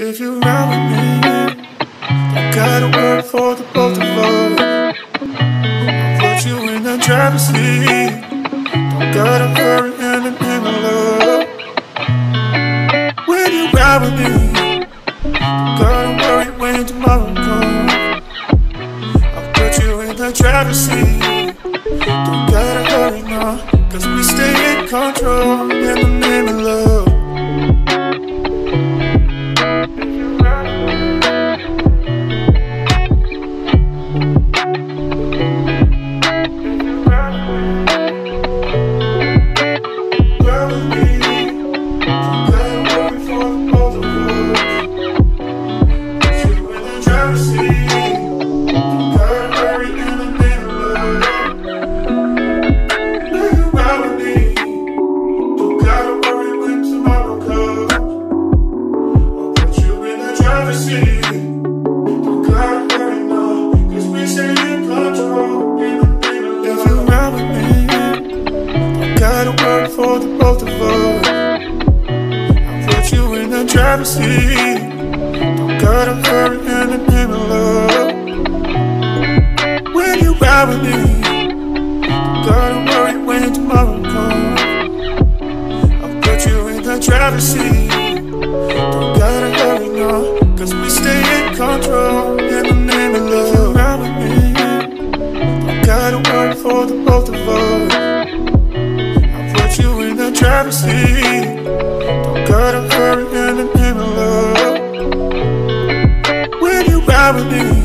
If you're around with me, I gotta work for the both of us. I'll put you in the driver's seat. Don't gotta hurry anything, my love. When you ride with me, don't gotta worry when tomorrow comes. I'll put you in the driver's seat. Don't gotta hurry now, cause we stay in control in the name of love. For the both of us, I'll put you in the driver's seat. Don't gotta hurry anything, my love. When you ride with me, don't gotta worry when tomorrow comes. I'll put you in the driver's seat. Don't gotta hurry now, cause we stay in control in the name of love. Ride with me, don't gotta worry for the both of us. Driver's seat, don't gotta hurry anything, my love. When you ride with me,